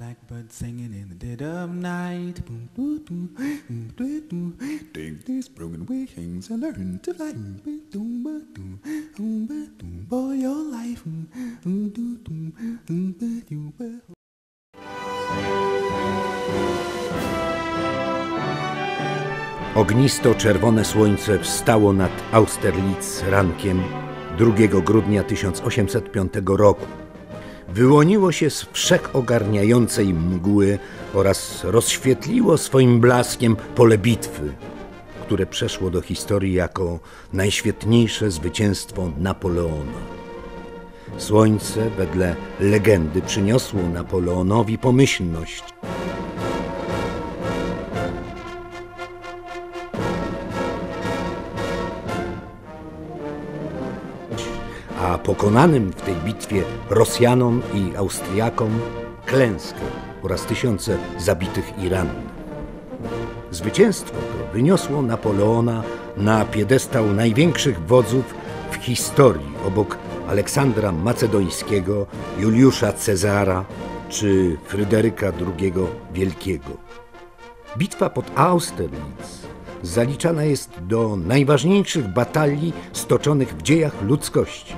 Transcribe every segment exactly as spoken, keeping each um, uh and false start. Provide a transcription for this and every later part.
Blackbird singing in the dead of night. Take this broken wings and learn to fly. For your life. Ognisto-czerwone słońce wstało nad Austerlitz rankiem drugiego grudnia tysiąc osiemset piątego roku. Wyłoniło się z wszechogarniającej mgły oraz rozświetliło swoim blaskiem pole bitwy, które przeszło do historii jako najświetniejsze zwycięstwo Napoleona. Słońce, wedle legendy, przyniosło Napoleonowi pomyślność. A pokonanym w tej bitwie Rosjanom i Austriakom klęskę oraz tysiące zabitych i rannych. Zwycięstwo to wyniosło Napoleona na piedestał największych wodzów w historii obok Aleksandra Macedońskiego, Juliusza Cezara czy Fryderyka drugiego Wielkiego. Bitwa pod Austerlitz zaliczana jest do najważniejszych batalii stoczonych w dziejach ludzkości.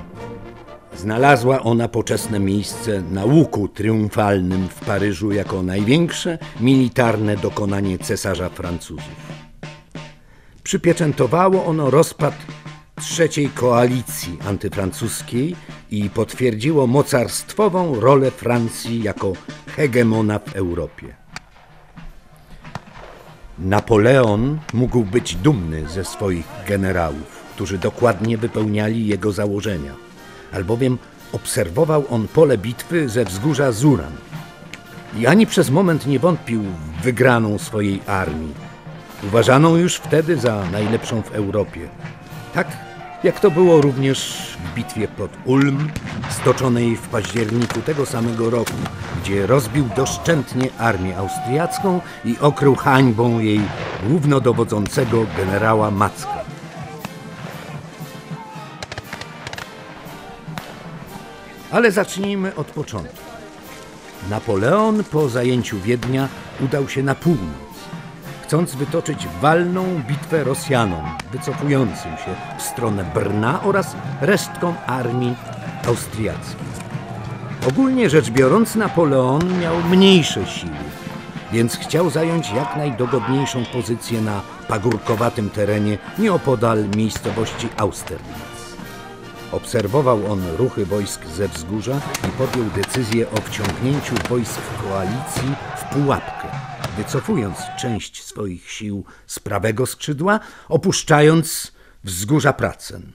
Znalazła ona poczesne miejsce na łuku triumfalnym w Paryżu jako największe militarne dokonanie cesarza Francuzów. Przypieczętowało ono rozpad trzeciej koalicji antyfrancuskiej i potwierdziło mocarstwową rolę Francji jako hegemona w Europie. Napoleon mógł być dumny ze swoich generałów, którzy dokładnie wypełniali jego założenia, albowiem obserwował on pole bitwy ze wzgórza Zuran i ani przez moment nie wątpił w wygraną swojej armii, uważaną już wtedy za najlepszą w Europie, tak jak to było również w bitwie pod Ulm, stoczonej w październiku tego samego roku, gdzie rozbił doszczętnie armię austriacką i okrył hańbą jej głównodowodzącego generała Macka. Ale zacznijmy od początku. Napoleon po zajęciu Wiednia udał się na północ, chcąc wytoczyć walną bitwę Rosjanom, wycofującym się w stronę Brna oraz resztkom armii austriackiej. Ogólnie rzecz biorąc, Napoleon miał mniejsze siły, więc chciał zająć jak najdogodniejszą pozycję na pagórkowatym terenie nieopodal miejscowości Austerlitz. Obserwował on ruchy wojsk ze wzgórza i podjął decyzję o wciągnięciu wojsk koalicji w pułapkę, wycofując część swoich sił z prawego skrzydła, opuszczając wzgórza Pratzen.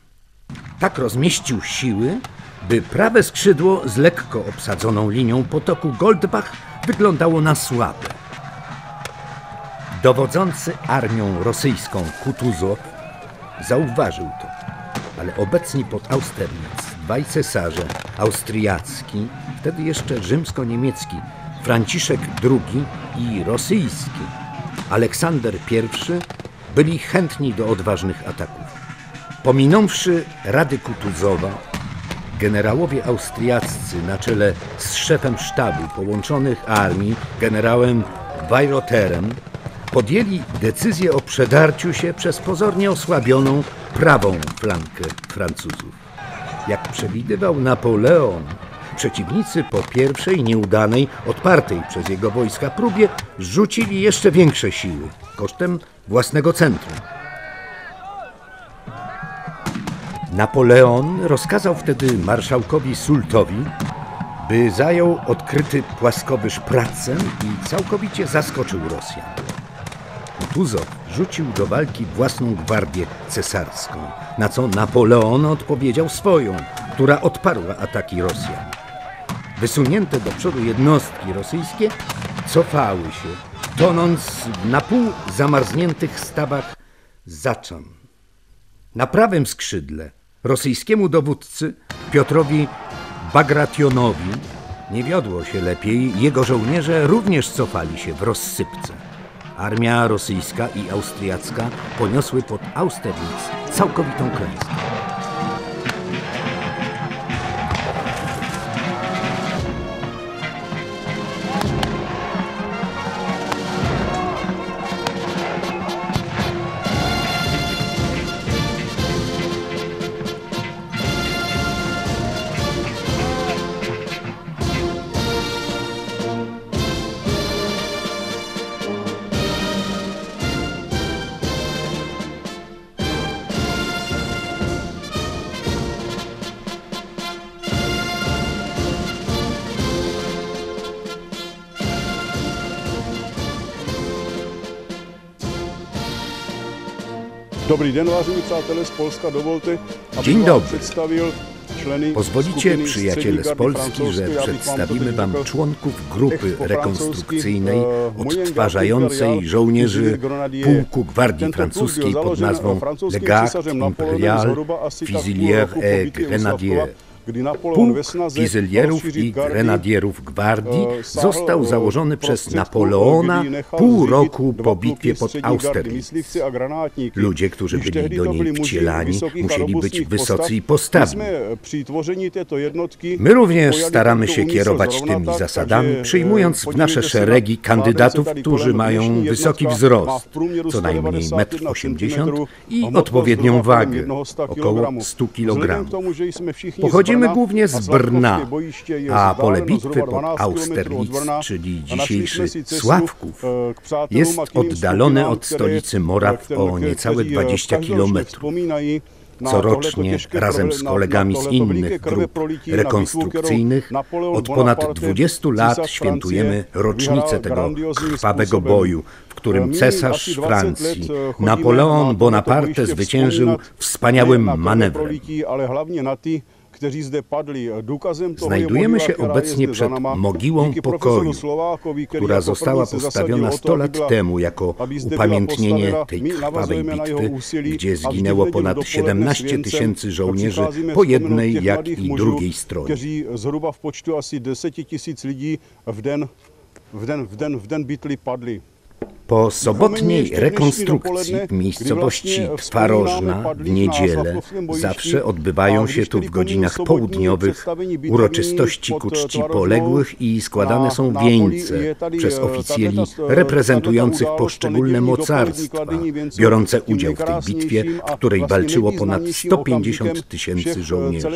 Tak rozmieścił siły, by prawe skrzydło z lekko obsadzoną linią potoku Goldbach wyglądało na słabe. Dowodzący armią rosyjską Kutuzow zauważył to, ale obecni pod Austerlitz dwaj cesarze, austriacki, wtedy jeszcze rzymsko-niemiecki, Franciszek drugi i rosyjski Aleksander pierwszy byli chętni do odważnych ataków. Pominąwszy rady Kutuzowa, generałowie austriaccy na czele z szefem sztabu połączonych armii, generałem Weiroterem, podjęli decyzję o przedarciu się przez pozornie osłabioną prawą flankę Francuzów. Jak przewidywał Napoleon, przeciwnicy po pierwszej nieudanej, odpartej przez jego wojska próbie rzucili jeszcze większe siły kosztem własnego centrum. Napoleon rozkazał wtedy marszałkowi Sultowi, by zajął odkryty płaskowyż Pratzen i całkowicie zaskoczył Rosjan. Kutuzow rzucił do walki własną gwardię cesarską, na co Napoleon odpowiedział swoją, która odparła ataki Rosjan. Wysunięte do przodu jednostki rosyjskie cofały się, tonąc na pół zamarzniętych stawach zaczam. Na prawym skrzydle rosyjskiemu dowódcy Piotrowi Bagrationowi nie wiodło się lepiej, jego żołnierze również cofali się w rozsypce. Armia rosyjska i austriacka poniosły pod Austerlitz całkowitą klęskę. Dobry dzień, ważni przyjaciele z Polska, dovolte, Dzień dobry. Przedstawił Pozwolicie, przyjaciele z Polski, że przedstawimy wam członków grupy rekonstrukcyjnej odtwarzającej żołnierzy pułku Gwardii Francuskiej pod nazwą Legat, Imperial, Fizilier et Grenadier. Pułk fizylierów i grenadierów gwardii został założony przez Napoleona pół roku po bitwie pod Austerlitz. Ludzie, którzy byli do niej wcielani, musieli być wysocy i postawni. My również staramy się kierować tymi zasadami, przyjmując w nasze szeregi kandydatów, którzy mają wysoki wzrost, co najmniej metr osiemdziesiąt i odpowiednią wagę, około stu kilogramów. Pochodzimy głównie z Brna, a pole bitwy pod Austerlitz, czyli dzisiejszy Sławków, jest oddalone od stolicy Moraw o niecałe dwadzieścia kilometrów. Corocznie razem z kolegami z innych grup rekonstrukcyjnych od ponad dwudziestu lat świętujemy rocznicę tego krwawego boju, w którym cesarz Francji Napoleon Bonaparte zwyciężył wspaniałym manewrem. Znajdujemy się obecnie przed mogiłą pokoju, która została postawiona sto lat temu jako upamiętnienie tej krwawej bitwy, gdzie zginęło ponad siedemnaście tysięcy żołnierzy po jednej jak i drugiej stronie. Po sobotniej rekonstrukcji w miejscowości Twarożna w niedzielę zawsze odbywają się tu w godzinach południowych uroczystości ku czci poległych i składane są wieńce przez oficjeli reprezentujących poszczególne mocarstwa, biorące udział w tej bitwie, w której walczyło ponad sto pięćdziesiąt tysięcy żołnierzy.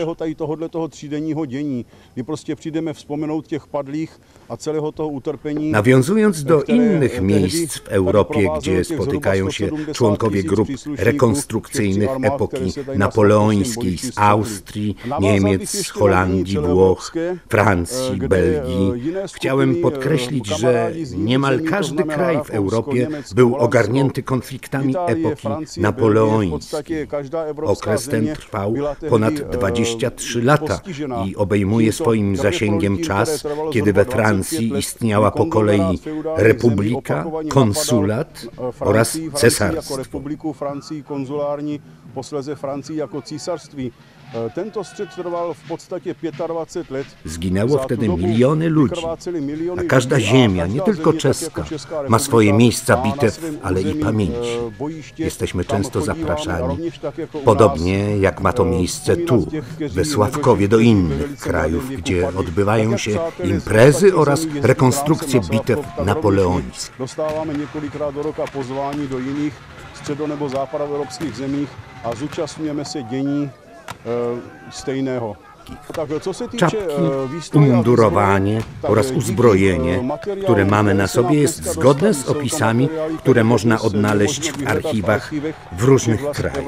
Nawiązując do innych miejsc w Europie, gdzie spotykają się członkowie grup rekonstrukcyjnych epoki napoleońskiej z Austrii, Niemiec, Holandii, Włoch, Francji, Belgii. Chciałem podkreślić, że niemal każdy kraj w Europie był ogarnięty konfliktami epoki napoleońskiej. Okres ten trwał ponad dwadzieścia trzy lata i obejmuje swoim zasięgiem czas, kiedy we Francji istniała po kolei republika, konsulat oraz cesarstwo. Zginęło wtedy miliony ludzi, a każda ziemia, nie tylko czeska, ma swoje miejsca bitew, ale i pamięci. Jesteśmy często zapraszani, podobnie jak ma to miejsce tu, we Sławkowie, do innych krajów, gdzie odbywają się imprezy oraz rekonstrukcje bitew napoleońskich. Dostávame několikrát do roka pozvání do jiných středo- nebo západoevropských zemích a zúčastňujeme se dění stejného. Czapki, umundurowanie oraz uzbrojenie, które mamy na sobie, jest zgodne z opisami, które można odnaleźć w archiwach w różnych krajach.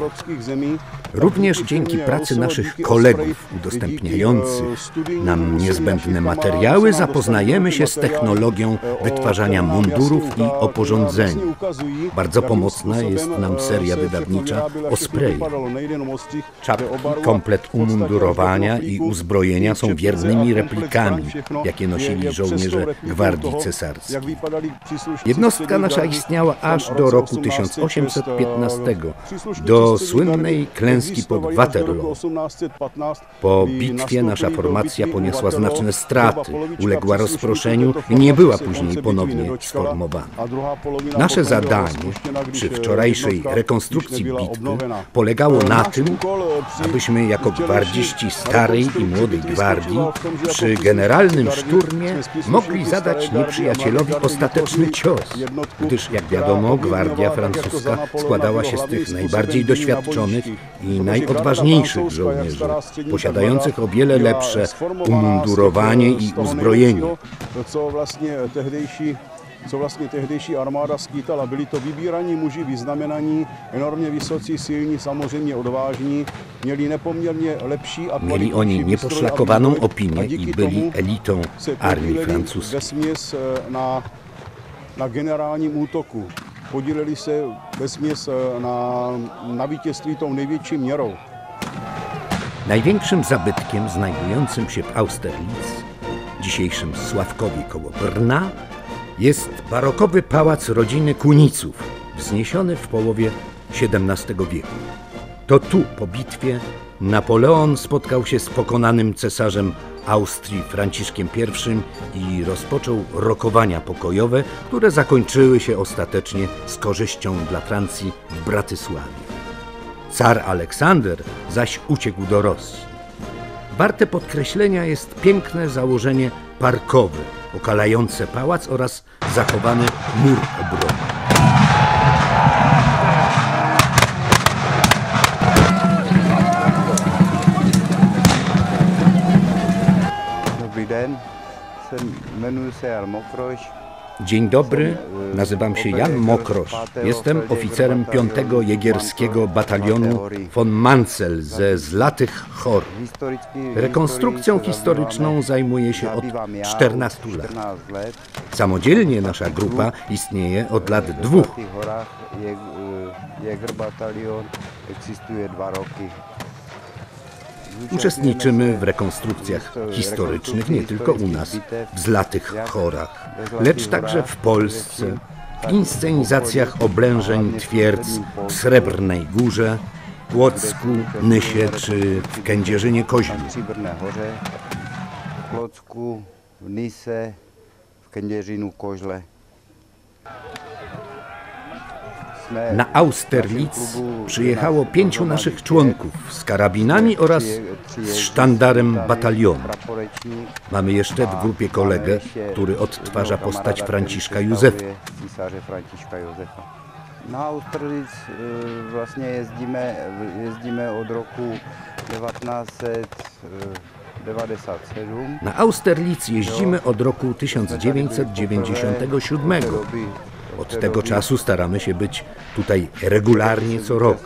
Również dzięki pracy naszych kolegów udostępniających nam niezbędne materiały zapoznajemy się z technologią wytwarzania mundurów i oporządzenia. Bardzo pomocna jest nam seria wydawnicza o sprayu. Czapki, komplet umundurowania i uzbrojenia są wiernymi replikami, jakie nosili żołnierze Gwardii Cesarskiej. Jednostka nasza istniała aż do roku tysiąc osiemset piętnastego, do słynnej klęski pod Waterloo. Po bitwie nasza formacja poniosła znaczne straty, uległa rozproszeniu i nie była później ponownie sformowana. Nasze zadanie przy wczorajszej rekonstrukcji bitwy polegało na tym, abyśmy jako gwardziści starych i młodej gwardii przy generalnym szturmie mogli zadać nieprzyjacielowi ostateczny cios, gdyż jak wiadomo gwardia francuska składała się z tych najbardziej doświadczonych i najodważniejszych żołnierzy, posiadających o wiele lepsze umundurowanie i uzbrojenie. Co vlastně tehdejší armáda skýtala. Byli to vybíraní muži, vyznamenaní, enormně vysocí, silní, samozřejmě odvážní, měli nepoměrně lepší a měli oni nepošlakovanou opinię i byli elitou armii francouzské. Na generálním útoku. podíleli se vesměs na, na vítězství tou největší měrou. Największym zabytkiem znajdującym się w Austerlitz, dzisiejszym Sławkowie koło Brna, jest barokowy pałac rodziny Kuniców, wzniesiony w połowie siedemnastego wieku. To tu, po bitwie, Napoleon spotkał się z pokonanym cesarzem Austrii Franciszkiem Pierwszym i rozpoczął rokowania pokojowe, które zakończyły się ostatecznie z korzyścią dla Francji w Bratysławie. Car Aleksander zaś uciekł do Rosji. Warte podkreślenia jest piękne założenie parkowe, okalające pałac oraz zachowany mur obronny. Dobry dzień, nazywam się Jan Mokrosz. Dzień dobry, nazywam się Jan Mokrosz. Jestem oficerem piątego Jegierskiego Batalionu von Mansel ze Złotych Chór. Rekonstrukcją historyczną zajmuję się od czternastu lat. Samodzielnie nasza grupa istnieje od lat dwóch. Uczestniczymy w rekonstrukcjach historycznych nie tylko u nas, w Złotych Chórach, lecz także w Polsce, w inscenizacjach oblężeń twierdz w Srebrnej Górze, Płocku, Nysie czy w Kędzierzynie-Koźle. Płocku, w Nysie, w Kędzierzynu-Koźle. Na Austerlitz przyjechało pięciu naszych członków z karabinami oraz z sztandarem batalionu. Mamy jeszcze w grupie kolegę, który odtwarza postać Franciszka Józefa. Na Austerlitz właśnie jeździmy, jeździmy od roku tysiąc dziewięćset dziewięćdziesiątego siódmego. Na Austerlitz jeździmy od roku tysiąc dziewięćset dziewięćdziesiątego siódmego. Od tego czasu staramy się być tutaj regularnie co rok.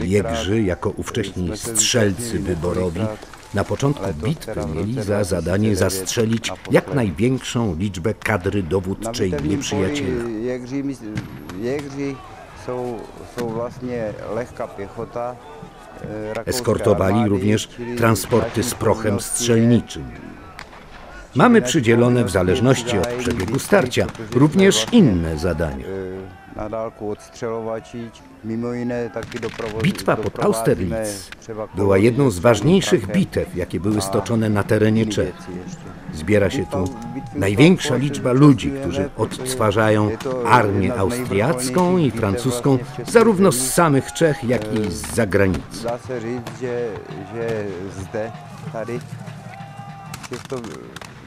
Jegrzy, jako ówcześni strzelcy wyborowi, na początku bitwy mieli za zadanie zastrzelić jak największą liczbę kadry dowódczej nieprzyjaciela. Jegrzy są właśnie lekka piechota. Eskortowali również transporty z prochem strzelniczym. Mamy przydzielone w zależności od przebiegu starcia również inne zadania. Bitwa pod Austerlitz była jedną z ważniejszych bitew, jakie były stoczone na terenie Czech. Zbiera się tu największa liczba ludzi, którzy odtwarzają armię austriacką i francuską zarówno z samych Czech, jak i z zagranicy.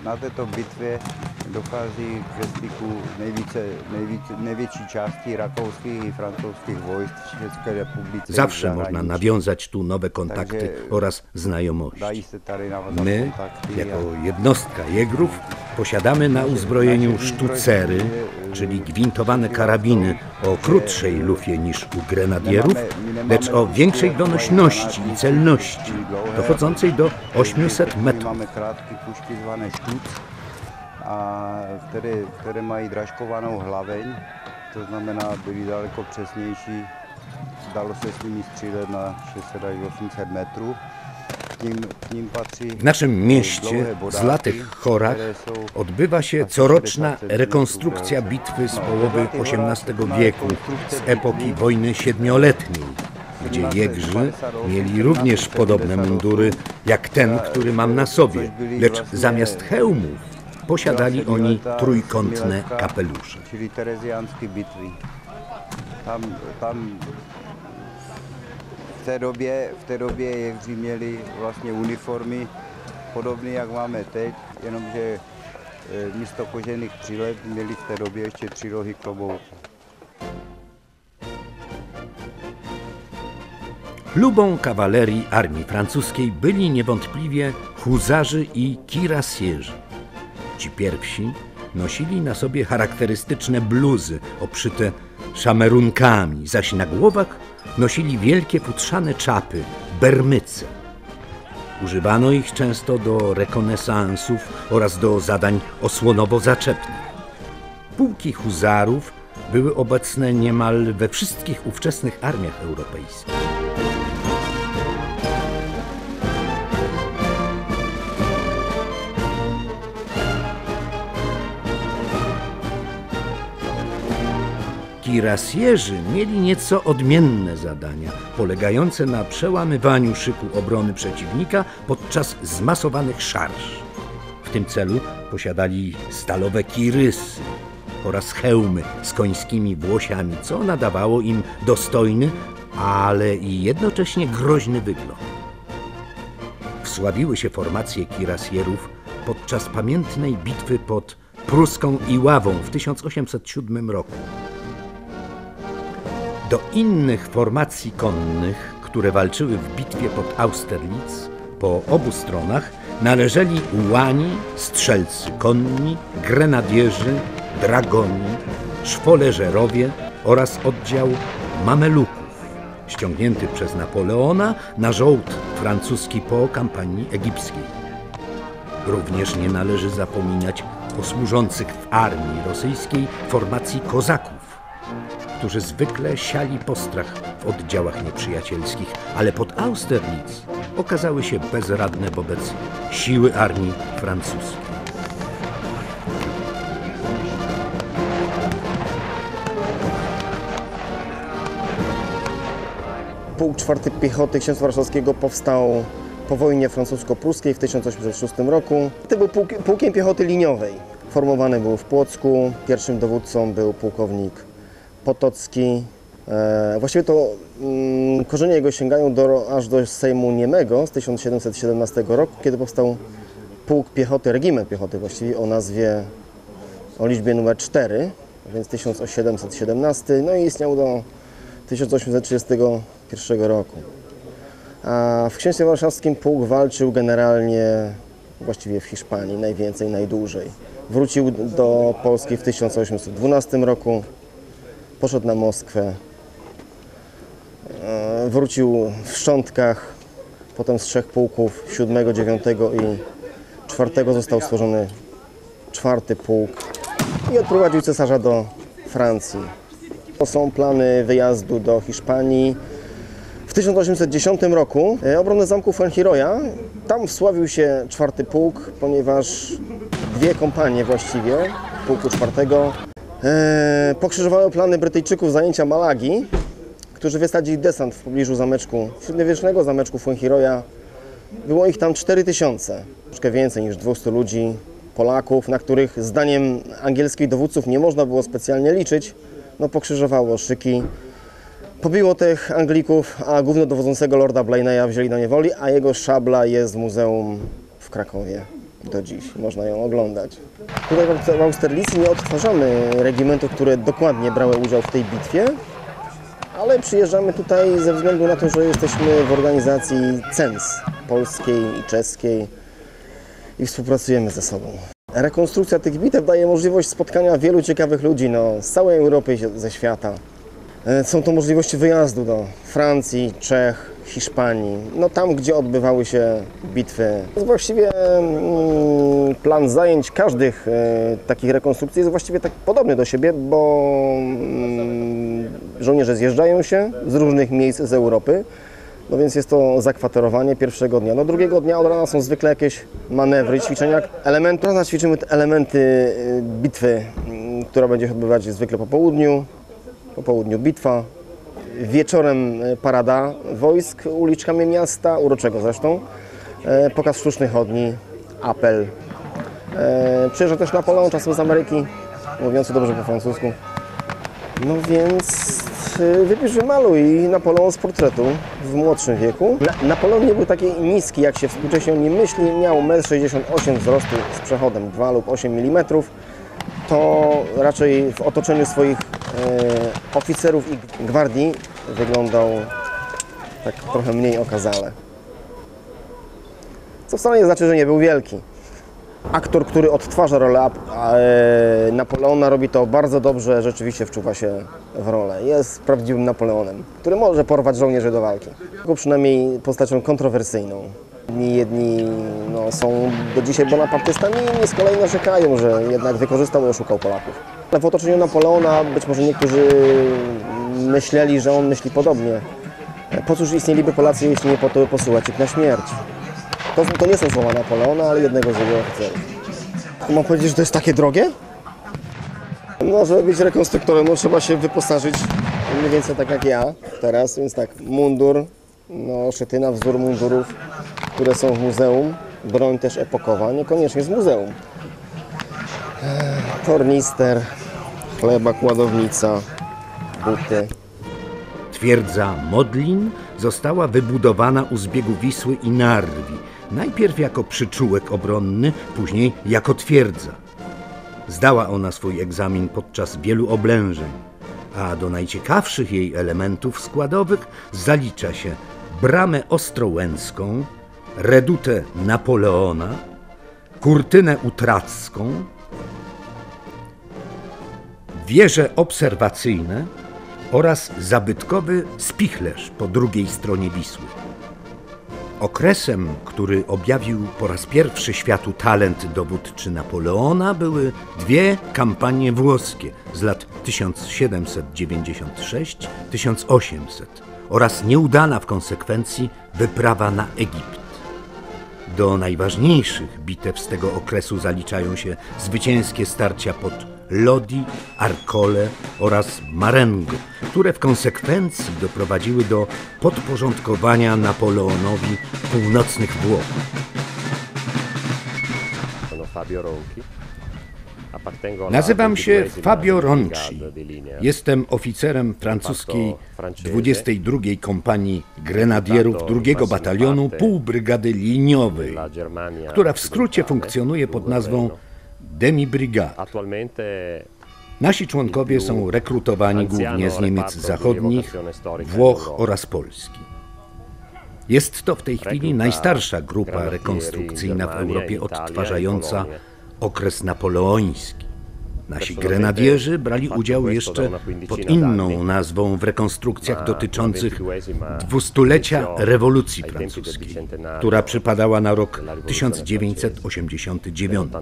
Na této bitvě dochází k styku největší části rakouských i francouzských vojsk v České republice. Zawsze można nawiązać tu nowe kontakty oraz znajomości. My, jako jednostka Jegrów, posiadamy na uzbrojeniu sztucery, czyli gwintowane karabiny o krótszej lufie niż u grenadierów, lecz o większej donośności i celności, dochodzącej do ośmiuset metrów. Które mają drażkowaną hlaweň, to znaczy, byli daleko przesniejsi, dało się z nimi strzelać na sześćset do ośmiuset metrów. W naszym mieście, Złotych Chórach, odbywa się coroczna rekonstrukcja bitwy z połowy osiemnastego wieku, z epoki wojny siedmioletniej, gdzie Jegrzy mieli również podobne mundury jak ten, który mam na sobie, lecz zamiast hełmów posiadali oni trójkątne kapelusze. Czyli tereziańskie bitwy. Tam, tam... W tej dobie, w tej dobie Jegrzy mieli właśnie uniformy podobne jak mamy teď, jenom że miasto kožených přilep mieli w tej dobie jeszcze trzy rohy klobouka. Chlubą kawalerii armii francuskiej byli niewątpliwie huzarzy i kirasjerzy. Ci pierwsi nosili na sobie charakterystyczne bluzy obszyte szamerunkami, zaś na głowach nosili wielkie futrzane czapy, bermyce. Używano ich często do rekonesansów oraz do zadań osłonowo-zaczepnych. Pułki huzarów były obecne niemal we wszystkich ówczesnych armiach europejskich. Kirasjerzy mieli nieco odmienne zadania, polegające na przełamywaniu szyku obrony przeciwnika podczas zmasowanych szarż. W tym celu posiadali stalowe kirysy oraz hełmy z końskimi włosiami, co nadawało im dostojny, ale i jednocześnie groźny wygląd. Wsławiły się formacje kirasjerów podczas pamiętnej bitwy pod Pruską i Ławą w tysiąc osiemset siódmym roku. Do innych formacji konnych, które walczyły w bitwie pod Austerlitz, po obu stronach należeli łani, strzelcy konni, grenadierzy, dragoni, szwoleżerowie oraz oddział mameluków, ściągnięty przez Napoleona na żołd francuski po kampanii egipskiej. Również nie należy zapominać o służących w armii rosyjskiej formacji kozaków, którzy zwykle siali postrach w oddziałach nieprzyjacielskich, ale pod Austerlitz okazały się bezradne wobec siły armii francuskiej. Pułk czwarty Piechoty Księstwa Warszawskiego powstał po wojnie francusko-pruskiej w tysiąc osiemset szóstym roku. To był pułk, pułkiem piechoty liniowej. Formowane był w Płocku. Pierwszym dowódcą był pułkownik Potocki. E, właściwie to mm, korzenie jego sięgają do, aż do Sejmu Niemego z tysiąc siedemset siedemnastego roku, kiedy powstał pułk piechoty, regiment piechoty właściwie o nazwie, o liczbie numer cztery, więc tysiąc siedemset siedemnasty, no i istniał do tysiąc osiemset trzydziestego pierwszego roku. A w Księstwie Warszawskim pułk walczył generalnie właściwie w Hiszpanii najwięcej, najdłużej. Wrócił do Polski w tysiąc osiemset dwunastym roku. Poszedł na Moskwę, wrócił w szczątkach, potem z trzech pułków, siódmego, dziewiątego i czwartego został stworzony czwarty pułk i odprowadził cesarza do Francji. To są plany wyjazdu do Hiszpanii. W tysiąc osiemset dziesiątym roku obronę zamku Fuengirola, tam wsławił się czwarty pułk, ponieważ dwie kompanie właściwie pułku czwartego Eee, pokrzyżowały plany Brytyjczyków zajęcia Malagi, którzy wysadzili desant w pobliżu zameczku, średniowiecznego zameczku Fuengirola. Było ich tam cztery tysiące, troszkę więcej niż dwustu ludzi, Polaków, na których zdaniem angielskich dowódców nie można było specjalnie liczyć. No pokrzyżowało szyki, pobiło tych Anglików, a głównodowodzącego lorda Blaneya wzięli do niewoli, a jego szabla jest w muzeum w Krakowie. Do dziś można ją oglądać. Tutaj w Austerlitz nie odtwarzamy regimentów, które dokładnie brały udział w tej bitwie, ale przyjeżdżamy tutaj ze względu na to, że jesteśmy w organizacji C E N S polskiej i czeskiej i współpracujemy ze sobą. Rekonstrukcja tych bitew daje możliwość spotkania wielu ciekawych ludzi no, z całej Europy i ze świata. Są to możliwości wyjazdu do Francji, Czech, Hiszpanii, no tam, gdzie odbywały się bitwy. Właściwie plan zajęć każdych takich rekonstrukcji jest właściwie tak podobny do siebie, bo żołnierze zjeżdżają się z różnych miejsc z Europy, no więc jest to zakwaterowanie pierwszego dnia. No drugiego dnia od rana są zwykle jakieś manewry, ćwiczenia, elementy. Rano ćwiczymy te elementy bitwy, która będzie się odbywać zwykle po południu, po południu bitwa. Wieczorem parada wojsk uliczkami miasta, uroczego zresztą, e, pokaz sztucznych chodni, apel. E, przyjeżdża też Napoleon czasem z Ameryki, mówiący dobrze po francusku. No więc e, wypisz, wymaluj Napoleon z portretu w młodszym wieku. Na, Napoleon nie był taki niski, jak się współcześnie o nim myśli, miał metr sześćdziesiąt osiem wzrostu z przechodem dwa lub osiem milimetrów. To raczej w otoczeniu swoich e, oficerów i gwardii wyglądał tak trochę mniej okazale. Co wcale nie znaczy, że nie był wielki. Aktor, który odtwarza rolę e, Napoleona, robi to bardzo dobrze, rzeczywiście wczuwa się w rolę. Jest prawdziwym Napoleonem, który może porwać żołnierzy do walki. Tylko przynajmniej postacią kontrowersyjną. Jedni no, są do dzisiaj bonapartystami, inni z kolei narzekają, że jednak wykorzystał i oszukał Polaków. W otoczeniu Napoleona być może niektórzy myśleli, że on myśli podobnie. Po cóż istnieliby Polacy, jeśli nie po to, by posyłać ich na śmierć? To, to nie są słowa Napoleona, ale jednego z jego oficerów. Mam powiedzieć, że to jest takie drogie? No, żeby być rekonstruktorem, no, trzeba się wyposażyć mniej więcej tak jak ja teraz, więc tak, mundur, no, szetyna, wzór mundurów, które są w muzeum, broń też epokowa, niekoniecznie z muzeum. Tornister, chleba, kładownica, buty. Twierdza Modlin została wybudowana u zbiegu Wisły i Narwi, najpierw jako przyczółek obronny, później jako twierdza. Zdała ona swój egzamin podczas wielu oblężeń, a do najciekawszych jej elementów składowych zalicza się bramę ostrołęcką, redutę Napoleona, kurtynę utracką, wieże obserwacyjne oraz zabytkowy spichlerz po drugiej stronie Wisły. Okresem, który objawił po raz pierwszy światu talent dowódczy Napoleona, były dwie kampanie włoskie z lat tysiąc siedemset dziewięćdziesiąt sześć do tysiąc osiemset oraz nieudana w konsekwencji wyprawa na Egipt. Do najważniejszych bitew z tego okresu zaliczają się zwycięskie starcia pod Lodi, Arcole oraz Marengo, które w konsekwencji doprowadziły do podporządkowania Napoleonowi północnych Włoch. Nazywam się Fabio Ronci. Jestem oficerem francuskiej dwudziestej drugiej Kompanii Grenadierów drugiego Batalionu Półbrygady Liniowej, która w skrócie funkcjonuje pod nazwą Demibrigad. Nasi członkowie są rekrutowani głównie z Niemiec Zachodnich, Włoch oraz Polski. Jest to w tej chwili najstarsza grupa rekonstrukcyjna w Europie odtwarzająca okres napoleoński. Nasi grenadierzy brali udział jeszcze pod inną nazwą w rekonstrukcjach dotyczących dwustulecia rewolucji francuskiej, która przypadała na rok tysiąc dziewięćset osiemdziesiąty dziewiąty.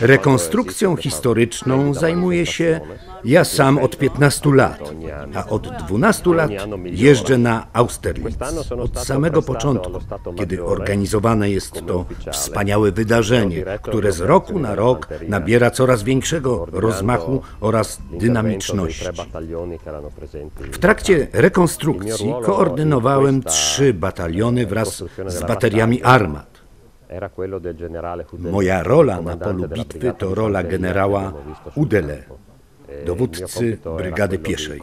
Rekonstrukcją historyczną zajmuję się ja sam od piętnastu lat, a od dwunastu lat jeżdżę na Austerlitz. Od samego początku, kiedy organizowane jest to wspaniałe wydarzenie, które z roku na rok nabiera coraz większego rozmachu oraz dynamiczności. W trakcie rekonstrukcji koordynowałem trzy bataliony wraz z bateriami armat. Moja rola na polu bitwy to rola generała Udele, dowódcy brygady pieszej.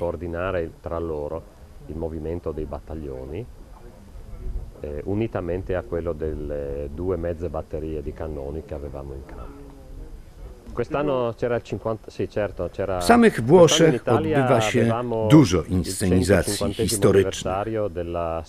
W samych Włoszech odbywa się dużo inscenizacji historycznych.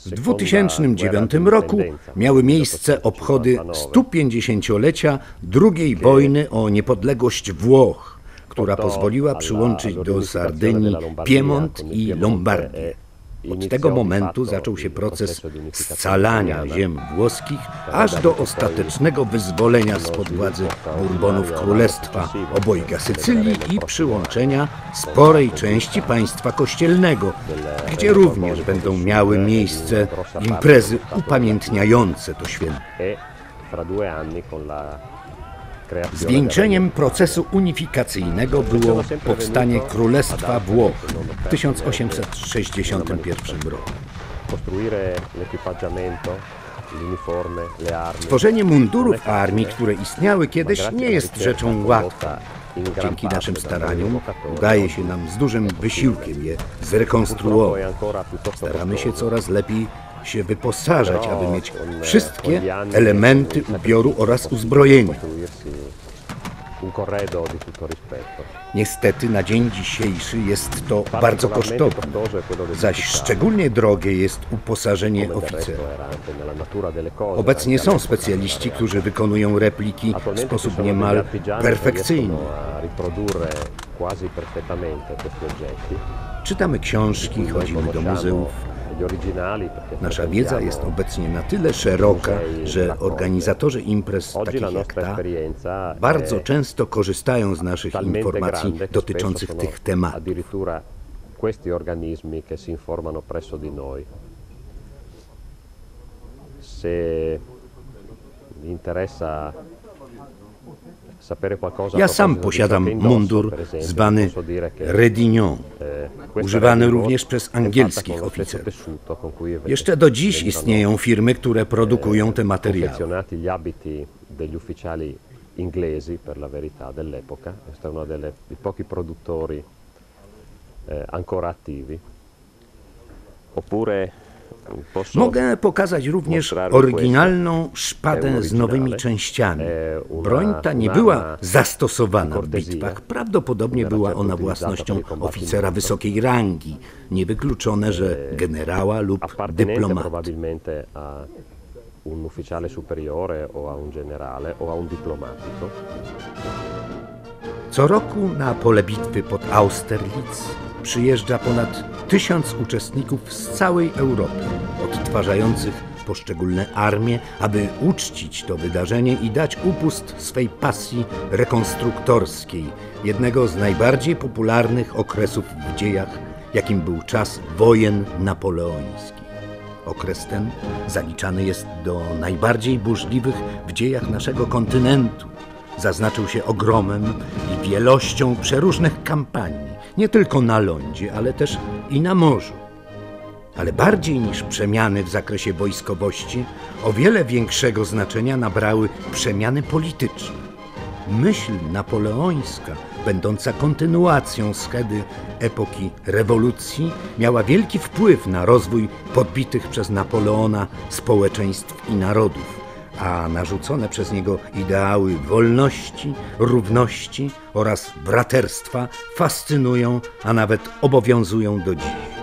W dwa tysiące dziewiątym roku miały miejsce obchody stupięćdziesięciolecia drugiej wojny o niepodległość Włoch, która pozwoliła przyłączyć do Sardynii Piemont i Lombardię. Od tego momentu zaczął się proces scalania ziem włoskich, aż do ostatecznego wyzwolenia spod władzy Burbonów Królestwa Obojga Sycylii i przyłączenia sporej części państwa kościelnego, gdzie również będą miały miejsce imprezy upamiętniające to święto. Zwieńczeniem procesu unifikacyjnego było powstanie Królestwa Włoch w tysiąc osiemset sześćdziesiątym pierwszym roku. Tworzenie mundurów armii, które istniały kiedyś, nie jest rzeczą łatwą. Dzięki naszym staraniom udaje się nam z dużym wysiłkiem je zrekonstruować. Staramy się coraz lepiej się wyposażać, aby mieć wszystkie elementy ubioru oraz uzbrojenia. Niestety na dzień dzisiejszy jest to bardzo kosztowne, zaś szczególnie drogie jest uposażenie oficerów. Obecnie są specjaliści, którzy wykonują repliki w sposób niemal perfekcyjny. Czytamy książki, chodzimy do muzeów, Nasza wiedza jest obecnie na tyle szeroka, że organizatorzy imprez takich jak ta bardzo często korzystają z naszych informacji dotyczących tych tematów. Ja sam posiadam mundur zwany redignon, używany również przez angielskich oficerów. Jeszcze do dziś istnieją firmy, które produkują te materiały. Mogę pokazać również oryginalną szpadę z nowymi częściami. Broń ta nie była zastosowana w bitwach. Prawdopodobnie była ona własnością oficera wysokiej rangi. Niewykluczone, że generała lub dyplomata. Co roku na pole bitwy pod Austerlitz przyjeżdża ponad tysiąc uczestników z całej Europy, odtwarzających poszczególne armie, aby uczcić to wydarzenie i dać upust swej pasji rekonstruktorskiej, jednego z najbardziej popularnych okresów w dziejach, jakim był czas wojen napoleońskich. Okres ten zaliczany jest do najbardziej burzliwych w dziejach naszego kontynentu. Zaznaczył się ogromem i wielością przeróżnych kampanii, nie tylko na lądzie, ale też i na morzu. Ale bardziej niż przemiany w zakresie wojskowości, o wiele większego znaczenia nabrały przemiany polityczne. Myśl napoleońska, będąca kontynuacją schedy epoki rewolucji, miała wielki wpływ na rozwój podbitych przez Napoleona społeczeństw i narodów, a narzucone przez niego ideały wolności, równości oraz braterstwa fascynują, a nawet obowiązują do dziś.